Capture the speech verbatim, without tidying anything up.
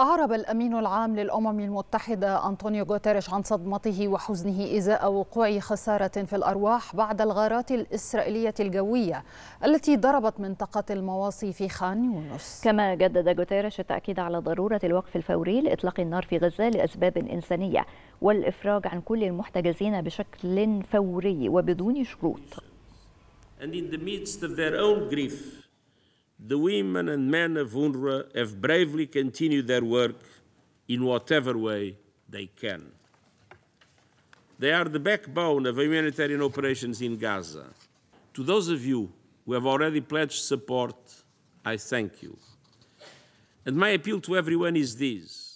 أعرب الأمين العام للأمم المتحدة أنطونيو غوتيريش عن صدمته وحزنه إزاء وقوع خسارة في الأرواح بعد الغارات الإسرائيلية الجوية التي ضربت منطقة المواصي في خان يونس. كما جدد غوتيريش التأكيد على ضرورة الوقف الفوري لإطلاق النار في غزة لأسباب إنسانية والإفراج عن كل المحتجزين بشكل فوري وبدون شروط. And in the midst of their own grief, the women and men of UNRWA have bravely continued their work in whatever way they can. They are the backbone of humanitarian operations in Gaza. To those of you who have already pledged support, I thank you. And my appeal to everyone is this.